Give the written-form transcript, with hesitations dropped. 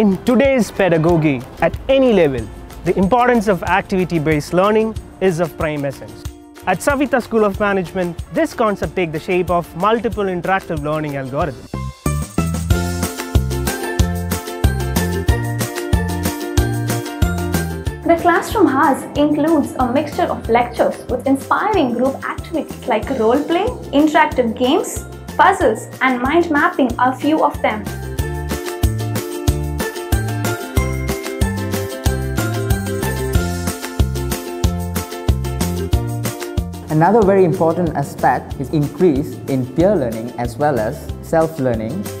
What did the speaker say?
In today's pedagogy, at any level, the importance of activity-based learning is of prime essence. At Savita School of Management, this concept takes the shape of multiple interactive learning algorithms. The classroom hours includes a mixture of lectures with inspiring group activities like role play, interactive games, puzzles, and mind mapping are few of them. Another very important aspect is increase in peer learning as well as self-learning.